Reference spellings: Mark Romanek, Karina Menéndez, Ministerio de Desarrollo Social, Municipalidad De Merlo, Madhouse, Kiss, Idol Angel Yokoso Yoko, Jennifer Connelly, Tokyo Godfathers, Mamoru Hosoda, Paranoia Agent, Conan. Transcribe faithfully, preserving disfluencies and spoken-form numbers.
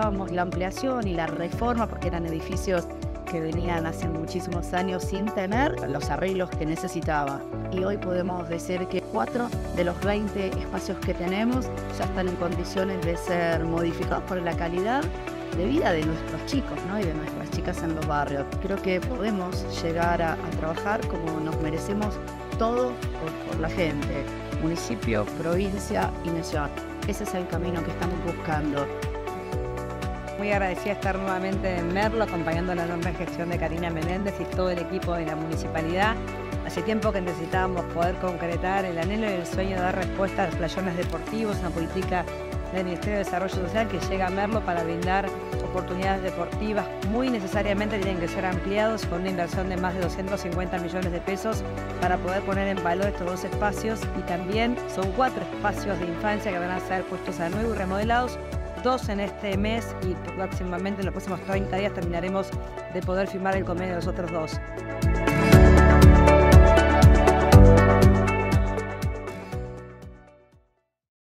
reivindicábamos la ampliación y la reforma, porque eran edificios que venían hace muchísimos años sin tener los arreglos que necesitaba. Y hoy podemos decir que cuatro de los veinte espacios que tenemos ya están en condiciones de ser modificados por la calidad de vida de nuestros chicos, ¿no?, y de nuestras chicas en los barrios. Creo que podemos llegar a, a trabajar como nos merecemos todos por, por la gente, municipio, provincia y nación. Ese es el camino que estamos buscando. Muy agradecida estar nuevamente en Merlo, acompañando la enorme gestión de Karina Menéndez y todo el equipo de la municipalidad. Hace tiempo que necesitábamos poder concretar el anhelo y el sueño de dar respuesta a los playones deportivos, una política del Ministerio de Desarrollo Social que llega a Merlo para brindar oportunidades deportivas. Muy necesariamente tienen que ser ampliados con una inversión de más de doscientos cincuenta millones de pesos para poder poner en valor estos dos espacios, y también son cuatro espacios de infancia que van a ser puestos a nuevo y remodelados. Dos en este mes, y próximamente en los próximos treinta días terminaremos de poder firmar el convenio de los otros dos.